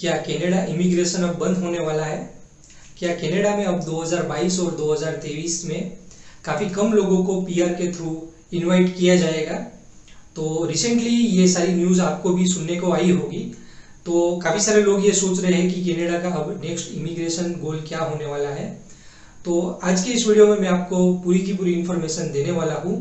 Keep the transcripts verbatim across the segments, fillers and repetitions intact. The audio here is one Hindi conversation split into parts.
क्या कनाडा इमिग्रेशन अब बंद होने वाला है? क्या कनाडा में अब दो हज़ार बाईस और दो हज़ार तेईस में काफ़ी कम लोगों को पीआर के थ्रू इनवाइट किया जाएगा? तो रिसेंटली ये सारी न्यूज़ आपको भी सुनने को आई होगी। तो काफ़ी सारे लोग ये सोच रहे हैं कि कनाडा का अब नेक्स्ट इमिग्रेशन गोल क्या होने वाला है। तो आज के इस वीडियो में मैं आपको पूरी की पूरी इन्फॉर्मेशन देने वाला हूँ।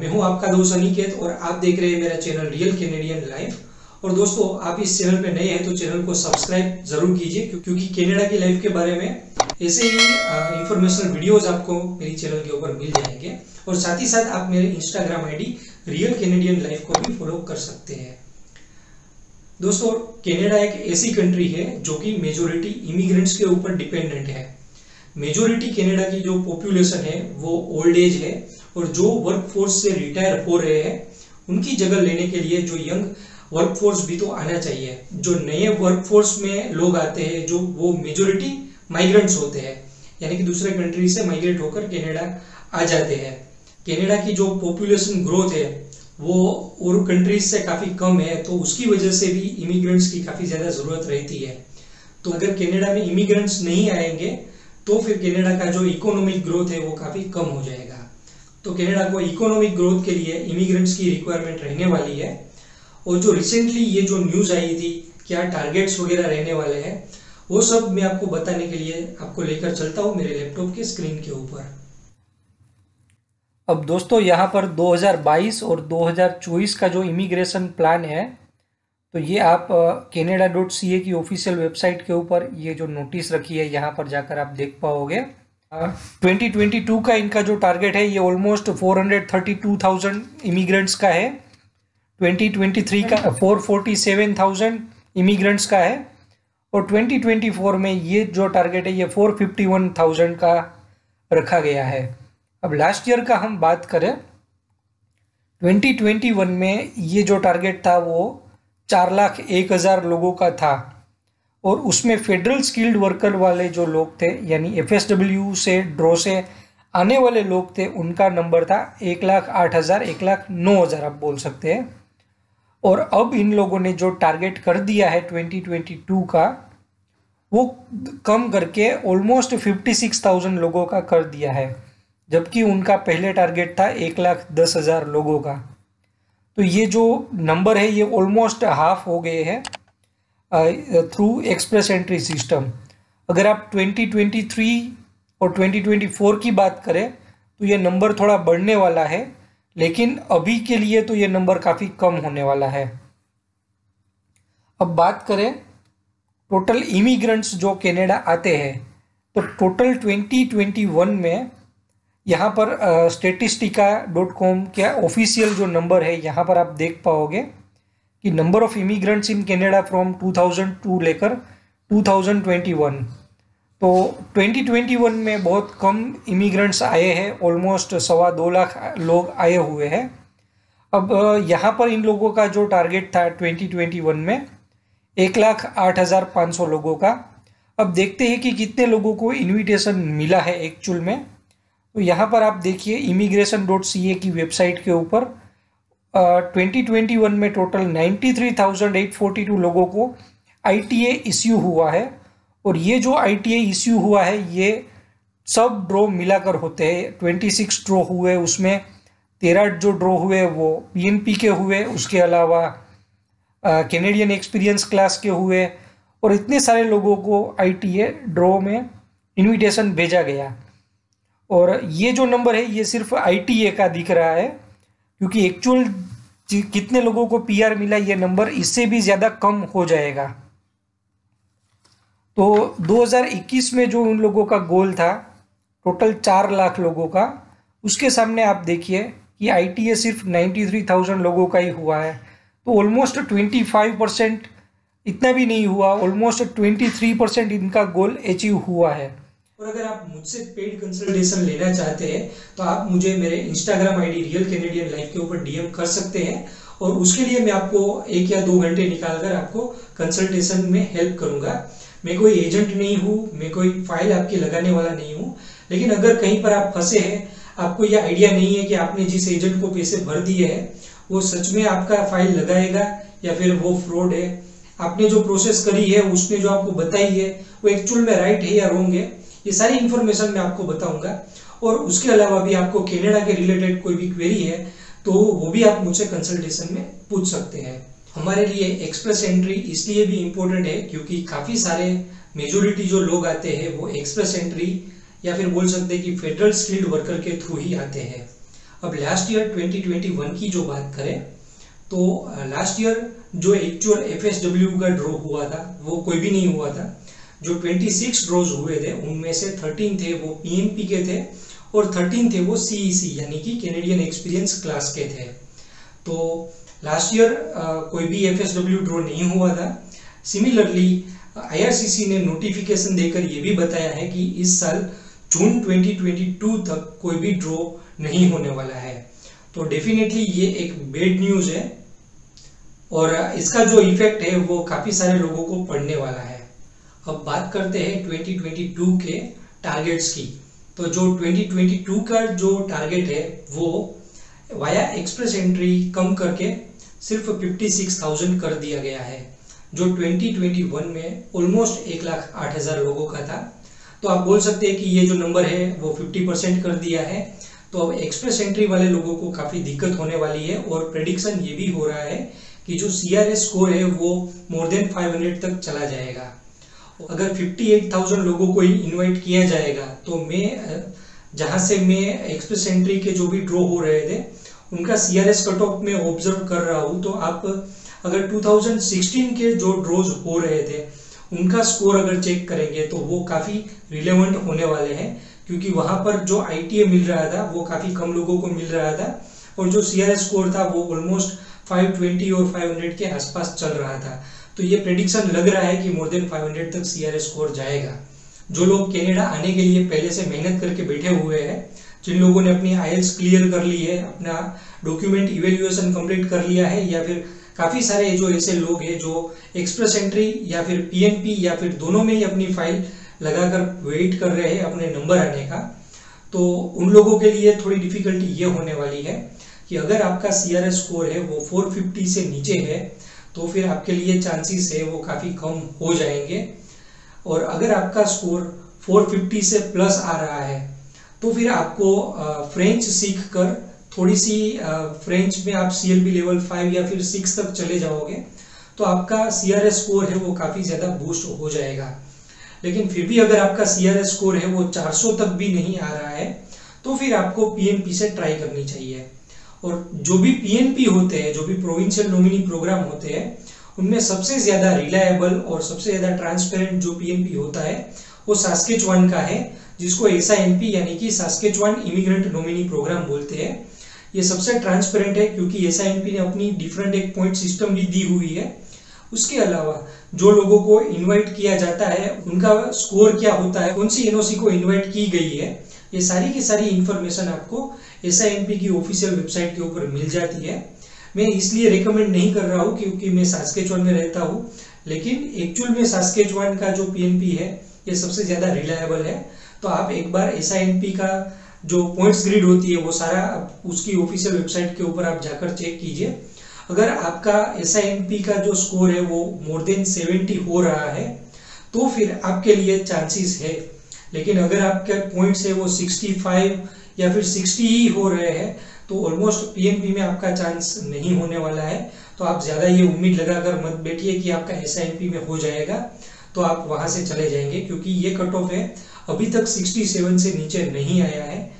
मैं हूँ आपका दोस्त अनिकेत और आप देख रहे हैं मेरा चैनल रियल कैनेडियन लाइफ। और दोस्तों, आप इस चैनल पे नए हैं तो चैनल को सब्सक्राइब जरूर कीजिए, क्योंकि कनाडा की लाइफ के बारे में ऐसे ही इंफॉर्मेशनल वीडियोस आपको मेरी चैनल के ऊपर मिल जाएंगे। और साथ ही साथ आप मेरे Instagram ID real Canadian life को भी फॉलो कर सकते हैं। दोस्तों, कनाडा एक ऐसी कंट्री है जो कि मेजोरिटी इमिग्रेंट्स के ऊपर डिपेंडेंट है। मेजोरिटी कनाडा की जो पॉपुलेशन है वो ओल्ड एज है, और जो वर्क फोर्स से रिटायर हो रहे हैं उनकी जगह लेने के लिए जो यंग वर्कफोर्स भी तो आना चाहिए। जो नए वर्कफोर्स में लोग आते हैं, जो वो मेजोरिटी माइग्रेंट्स होते हैं, यानी कि दूसरे कंट्री से माइग्रेट होकर कनाडा आ जाते हैं। कनाडा की जो पॉपुलेशन ग्रोथ है वो और कंट्रीज से काफ़ी कम है, तो उसकी वजह से भी इमिग्रेंट्स की काफ़ी ज़्यादा ज़रूरत रहती है। तो अगर कनाडा में इमिग्रेंट्स नहीं आएंगे तो फिर कनाडा का जो इकोनॉमिक ग्रोथ है वो काफ़ी कम हो जाएगा। तो कनाडा को इकोनॉमिक ग्रोथ के लिए इमिग्रेंट्स की रिक्वायरमेंट रहने वाली है। और जो रिसेंटली ये जो न्यूज़ आई थी, क्या टारगेट्स वगैरह रहने वाले हैं, वो सब मैं आपको बताने के लिए आपको लेकर चलता हूँ मेरे लैपटॉप के स्क्रीन के ऊपर। अब दोस्तों, यहाँ पर दो हज़ार बाईस और दो हज़ार चौबीस का जो इमिग्रेशन प्लान है, तो ये आप कैनेडा डॉट सी ए की ऑफिशियल वेबसाइट के ऊपर ये जो नोटिस रखी है यहाँ पर जाकर आप देख पाओगे। ट्वेंटी ट्वेंटी टू का इनका जो टारगेट है ये almost four hundred thirty two thousand immigrants का है, ट्वेंटी ट्वेंटी थ्री का four forty seven thousand immigrants का है, और ट्वेंटी ट्वेंटी फोर में ये जो टारगेट है ये फोर फिफ्टी वन थाउजेंड का रखा गया है। अब लास्ट ईयर का हम बात करें, ट्वेंटी ट्वेंटी वन में ये जो टारगेट था वो चार लाख एक हज़ार लोगों का था, और उसमें फेडरल स्किल्ड वर्कर वाले जो लोग थे, यानी एफ एस डब्ल्यू से ड्रॉ से आने वाले लोग थे, उनका नंबर था एक लाख आठ हज़ार, एक लाख नौ हज़ार आप बोल सकते हैं। और अब इन लोगों ने जो टारगेट कर दिया है ट्वेंटी ट्वेंटी टू का, वो कम करके ऑलमोस्ट फिफ्टी सिक्स थाउजेंड लोगों का कर दिया है, जबकि उनका पहले टारगेट था एक लाख दस हज़ार लोगों का। तो ये जो नंबर है ये ऑलमोस्ट हाफ हो गए हैं थ्रू एक्सप्रेस एंट्री सिस्टम। अगर आप ट्वेंटी ट्वेंटी थ्री और ट्वेंटी ट्वेंटी फोर की बात करें तो ये नंबर थोड़ा बढ़ने वाला है, लेकिन अभी के लिए तो ये नंबर काफ़ी कम होने वाला है। अब बात करें टोटल इमिग्रेंट्स जो कनाडा आते हैं, तो टोटल ट्वेंटी ट्वेंटी वन में यहाँ पर स्टेटिस्टिका डॉट कॉम के ऑफिशियल जो नंबर है यहाँ पर आप देख पाओगे कि number of immigrants in Canada from two thousand two लेकर टू थाउजेंड ट्वेंटी वन। तो ट्वेंटी ट्वेंटी वन में बहुत कम इमिग्रेंट्स आए हैं, ऑलमोस्ट सवा दो लाख लोग आए हुए हैं। अब यहाँ पर इन लोगों का जो टारगेट था ट्वेंटी ट्वेंटी वन में एक लाख आठ हज़ार पाँच सौ लोगों का। अब देखते हैं कि कितने लोगों को इनविटेशन मिला है एक्चुअल में। तो यहाँ पर आप देखिए इमिग्रेशन डॉट सी ए की वेबसाइट के ऊपर ट्वेंटी ट्वेंटी वन में total ninety three thousand eight forty two लोगों को आई टी ए इश्यू हुआ है, और ये जो आई टी ए इश्यू हुआ है ये सब ड्रॉ मिलाकर होते हैं। ट्वेंटी सिक्स ड्रॉ हुए, उसमें तेरह जो ड्रॉ हुए वो पी एन पी के हुए, उसके अलावा कैनेडियन एक्सपीरियंस क्लास के हुए, और इतने सारे लोगों को आई टी ए ड्रॉ में इनविटेशन भेजा गया। और ये जो नंबर है ये सिर्फ आई टी ए का दिख रहा है, क्योंकि एक्चुअल कितने लोगों को पी आर मिला ये नंबर इससे भी ज़्यादा कम हो जाएगा। तो दो हज़ार इक्कीस में जो उन लोगों का गोल था टोटल चार लाख लोगों का, उसके सामने आप देखिए कि आई टी ए सिर्फ नाइन्टी थ्री थाउजेंड लोगों का ही हुआ है। तो ऑलमोस्ट ट्वेंटी फाइव परसेंट, इतना भी नहीं हुआ, ऑलमोस्ट ट्वेंटी थ्री परसेंट इनका गोल अचीव हुआ है। और अगर आप मुझसे पेड कंसल्टेशन लेना चाहते हैं तो आप मुझे मेरे Instagram I D real Canadian life के ऊपर डी एम कर सकते हैं, और उसके लिए मैं आपको एक या दो घंटे निकाल कर आपको कंसल्टेशन में हेल्प करूँगा। मैं कोई एजेंट नहीं हूँ, मैं कोई फाइल आपकी लगाने वाला नहीं हूँ, लेकिन अगर कहीं पर आप फंसे हैं, आपको यह आइडिया नहीं है कि आपने जिस एजेंट को पैसे भर दिए हैं वो सच में आपका फाइल लगाएगा या फिर वो फ्रॉड है, आपने जो प्रोसेस करी है, उसने जो आपको बताई है वो एक्चुअल में राइट है या रॉन्ग है, ये सारी इन्फॉर्मेशन मैं आपको बताऊंगा। और उसके अलावा भी आपको कनाडा के रिलेटेड कोई भी क्वेरी है तो वो भी आप मुझसे कंसल्टेशन में पूछ सकते हैं। हमारे लिए एक्सप्रेस एंट्री इसलिए भी इम्पोर्टेंट है क्योंकि काफ़ी सारे मेजोरिटी जो लोग आते हैं वो एक्सप्रेस एंट्री या फिर बोल सकते हैं कि फेडरल स्किल्ड वर्कर के थ्रू ही आते हैं। अब last year twenty twenty one की जो बात करें तो लास्ट ईयर जो एक्चुअल एफएसडब्ल्यू का ड्रॉ हुआ था वो कोई भी नहीं हुआ था। जो छब्बीस ड्रॉज हुए थे उनमें से तेरह थे वो पीएनपी के थे और तेरह थे वो सीईसी यानी कि कैनेडियन एक्सपीरियंस क्लास के थे। तो लास्ट ईयर कोई भी एफएसडब्ल्यू ड्रॉ नहीं हुआ था। सिमिलरली आईआरसीसी ने नोटिफिकेशन देकर ये भी बताया है कि इस साल जून ट्वेंटी ट्वेंटी टू तक कोई भी ड्रॉ नहीं होने वाला है। तो डेफिनेटली ये एक बैड न्यूज़ है और इसका जो इफेक्ट है वो काफ़ी सारे लोगों को पड़ने वाला है। अब बात करते हैं ट्वेंटी ट्वेंटी टू के टारगेट्स की। तो जो ट्वेंटी ट्वेंटी टू का जो टारगेट है वो वाया एक्सप्रेस एंट्री कम करके सिर्फ छप्पन हज़ार कर दिया गया है, जो ट्वेंटी ट्वेंटी वन में ऑलमोस्ट एक लाख आठ हज़ार लोगों का था। तो आप बोल सकते हैं कि ये जो नंबर है वो पचास परसेंट कर दिया है। तो अब एक्सप्रेस एंट्री वाले लोगों को काफ़ी दिक्कत होने वाली है और प्रेडिक्शन ये भी हो रहा है कि जो सीआरएस स्कोर है वो मोर देन पाँच सौ तक चला जाएगा। अगर अट्ठावन हज़ार लोगों को इनवाइट किया जाएगा तो मैं जहां से मैं एक्सप्रेस एंट्री के जो भी ड्रॉ हो रहे थे उनका सीआरएस कट ऑफ में ऑब्जर्व कर रहा हूं, तो आप अगर टू थाउज़ेंड सिक्सटीन के जो ड्रॉज हो रहे थे उनका स्कोर अगर चेक करेंगे तो वो काफ़ी रिलेवेंट होने वाले हैं क्योंकि वहाँ पर जो आईटीए मिल रहा था वो काफ़ी कम लोगों को मिल रहा था और जो सीआरएस स्कोर था वो ऑलमोस्ट पाँच सौ बीस और पाँच सौ के आसपास चल रहा था। तो ये प्रेडिक्शन लग रहा है कि मोर देन पाँच सौ तक सीआरएस स्कोर जाएगा। जो लोग कनाडा आने के लिए पहले से मेहनत करके बैठे हुए हैं, जिन लोगों ने अपनी आईएल्स क्लियर कर ली है, अपना डॉक्यूमेंट इवेल्युएशन कंप्लीट कर लिया है, या फिर काफ़ी सारे जो ऐसे लोग हैं जो एक्सप्रेस एंट्री या फिर पीएनपी या फिर दोनों में ही अपनी फाइल लगाकर वेट कर रहे हैं अपने नंबर आने का, तो उन लोगों के लिए थोड़ी डिफिकल्टी ये होने वाली है कि अगर आपका सीआरएस स्कोर है वो चार सौ पचास से नीचे है तो फिर आपके लिए चांसेस है वो काफ़ी कम हो जाएंगे। और अगर आपका स्कोर चार सौ पचास से प्लस आ रहा है तो फिर आपको फ्रेंच सीख कर थोड़ी सी फ्रेंच में आप सीएलबी लेवल फाइव या फिर सिक्स तक चले जाओगे तो आपका सीआरएस स्कोर है वो काफ़ी ज़्यादा बूस्ट हो जाएगा। लेकिन फिर भी अगर आपका सीआरएस स्कोर है वो चार सौ तक भी नहीं आ रहा है तो फिर आपको पीएनपी से ट्राई करनी चाहिए। और जो भी पीएनपी होते हैं, जो भी प्रोविंशियल नॉमिनी प्रोग्राम होते हैं, उनमें सबसे ज़्यादा रिलायबल और सबसे ज़्यादा ट्रांसपेरेंट जो पीएनपी होता है वो सास्केचवान का है, जिसको एसआईएनपी यानी कि सास्केचवान इमिग्रेंट नॉमिनी प्रोग्राम बोलते हैं। ये सबसे ट्रांसपेरेंट है क्योंकि एसआईएनपी ने अपनी डिफरेंट एक पॉइंट सिस्टम भी दी हुई है। उसके अलावा जो लोगों को इनवाइट किया जाता है उनका स्कोर क्या होता है, कौन सी एनओसी को इनवाइट की गई है, ये सारी की सारी इन्फॉर्मेशन आपको एसआईएनपी की ऑफिशियल वेबसाइट के ऊपर मिल जाती है। मैं इसलिए रेकमेंड नहीं कर रहा हूँ क्योंकि मैं सास्केचवान में रहता हूँ, लेकिन एक्चुअल में सास्केचवान का जो पीएनपी है ये सबसे ज़्यादा रिलायबल है। तो आप एक बार एसआईएनपी का जो पॉइंट्स ग्रिड होती है वो सारा उसकी ऑफिशियल वेबसाइट के ऊपर आप जाकर चेक कीजिए। अगर आपका एसआईएनपी का जो स्कोर है वो मोर देन सत्तर हो रहा है तो फिर आपके लिए चांसेस है। लेकिन अगर आपके पॉइंट्स है वो पैंसठ या फिर साठ ही हो रहे हैं तो ऑलमोस्ट पीएनपी में आपका चांस नहीं होने वाला है। तो आप ज़्यादा ये उम्मीद लगाकर मत बैठिए कि आपका एसआईएनपी में हो जाएगा तो आप वहाँ से चले जाएंगे, क्योंकि ये कट ऑफ है अभी तक सड़सठ से नीचे नहीं आया है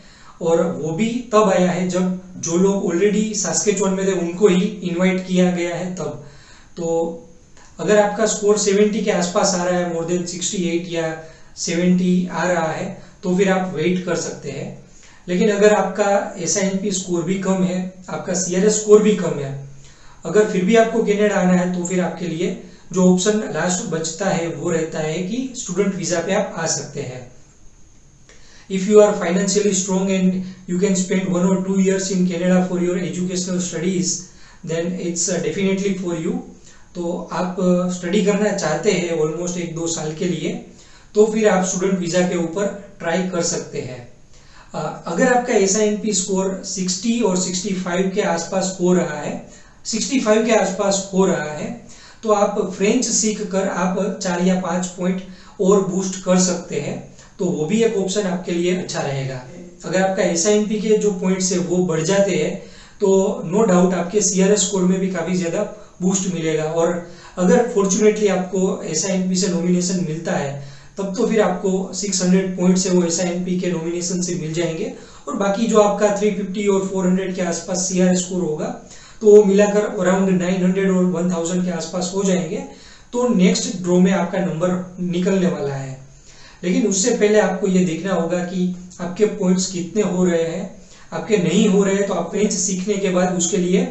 और वो भी तब आया है जब जो लोग ऑलरेडी सास्केचवान में थे उनको ही इनवाइट किया गया है तब। तो अगर आपका स्कोर सत्तर के आसपास आ रहा है, मोर देन अड़सठ या सत्तर आ रहा है, तो फिर आप वेट कर सकते हैं। लेकिन अगर आपका एसआईएनपी स्कोर भी कम है, आपका सीआरएस स्कोर भी कम है, अगर फिर भी आपको कनाडा आना है तो फिर आपके लिए जो ऑप्शन लास्ट बचता है वो रहता है कि स्टूडेंट वीज़ा पे आप आ सकते हैं। If you are financially strong and you can spend one or two years in Canada for your educational studies, then it's definitely for you. तो आप स्टडी करना चाहते हैं ऑलमोस्ट एक दो साल के लिए, तो फिर आप स्टूडेंट वीज़ा के ऊपर ट्राई कर सकते हैं। अगर आपका एसआईएनपी स्कोर साठ और पैंसठ के आसपास हो रहा है, पैंसठ के आसपास हो रहा है, तो आप फ्रेंच सीख कर आप चार या पाँच पॉइंट और बूस्ट कर सकते हैं, तो वो भी एक ऑप्शन आपके लिए अच्छा रहेगा। अगर आपका एस आई एन पी के जो पॉइंट्स है वो बढ़ जाते हैं तो नो डाउट आपके सी आर एस स्कोर में भी काफ़ी ज़्यादा बूस्ट मिलेगा। और अगर फॉर्चुनेटली आपको एस आई एन पी से नॉमिनेशन मिलता है तब तो फिर आपको छह सौ पॉइंट से वो एस आई एन पी के नॉमिनेशन से मिल जाएंगे, और बाकी जो आपका तीन सौ पचास और चार सौ के आसपास सी आर एस स्कोर होगा तो वो मिलाकर अराउंड नौ सौ और एक हज़ार के आसपास हो जाएंगे, तो नेक्स्ट ड्रॉ में आपका नंबर निकलने वाला है। लेकिन उससे पहले आपको ये देखना होगा कि आपके पॉइंट्स कितने हो रहे हैं, आपके नहीं हो रहे हैं तो आप फ्रेंच सीखने के बाद उसके लिए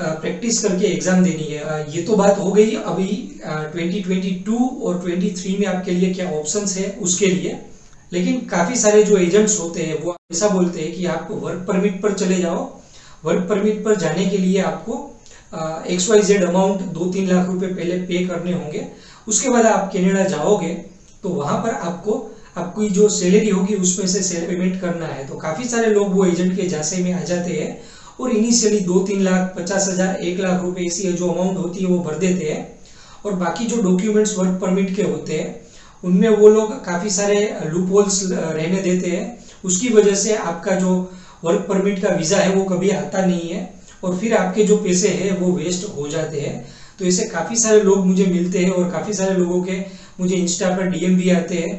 प्रैक्टिस करके एग्जाम देनी है। ये तो बात हो गई अभी बीस बाईस और तेईस में आपके लिए क्या ऑप्शंस है उसके लिए। लेकिन काफ़ी सारे जो एजेंट्स होते हैं वो ऐसा बोलते हैं कि आप वर्क परमिट पर चले जाओ, वर्क परमिट पर जाने के लिए आपको एक्स वाई जेड अमाउंट दो तीन लाख रुपए पहले पे करने होंगे, उसके बाद आप कनाडा जाओगे तो वहाँ पर आपको आपकी जो सैलरी होगी उसमें से सेल्फ पेमेंट करना है। तो काफ़ी सारे लोग वो एजेंट के झांसे में आ जाते हैं और इनिशियली दो तीन लाख पचास हज़ार एक लाख रुपए ऐसी जो अमाउंट होती है वो भर देते हैं, और बाकी जो डॉक्यूमेंट्स वर्क परमिट के होते हैं उनमें वो लोग काफ़ी सारे लूप होल्स रहने देते हैं। उसकी वजह से आपका जो वर्क परमिट का वीज़ा है वो कभी आता नहीं है और फिर आपके जो पैसे हैं वो वेस्ट हो जाते हैं। तो ऐसे काफ़ी सारे लोग मुझे मिलते हैं और काफ़ी सारे लोगों के मुझे इंस्टा पर डीएम भी आते हैं।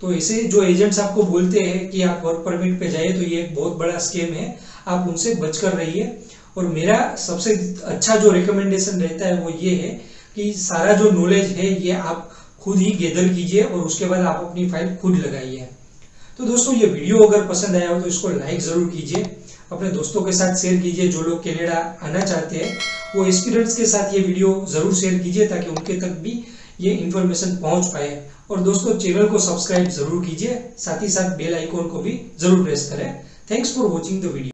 तो ऐसे जो एजेंट्स आपको बोलते हैं कि आप वर्क परमिट पे जाइए तो ये एक बहुत बड़ा स्कैम है, आप उनसे बच कर रहिए। और मेरा सबसे अच्छा जो रिकमेंडेशन रहता है वो ये है कि सारा जो नॉलेज है ये आप खुद ही गैदर कीजिए और उसके बाद आप अपनी फाइल खुद लगाइए। तो दोस्तों ये वीडियो अगर पसंद आया हो तो इसको लाइक ज़रूर कीजिए, अपने दोस्तों के साथ शेयर कीजिए। जो लोग कनाडा आना चाहते हैं वो एक्सपीरियंस के साथ ये वीडियो ज़रूर शेयर कीजिए ताकि उनके तक भी ये इन्फॉर्मेशन पहुंच पाए। और दोस्तों चैनल को सब्सक्राइब ज़रूर कीजिए, साथ ही साथ बेल आइकॉन को भी ज़रूर प्रेस करें। Thanks for watching the video.